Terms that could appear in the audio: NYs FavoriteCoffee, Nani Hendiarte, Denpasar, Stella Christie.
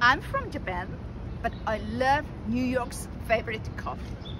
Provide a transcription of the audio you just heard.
I'm from Japan, but I love New York's favorite coffee.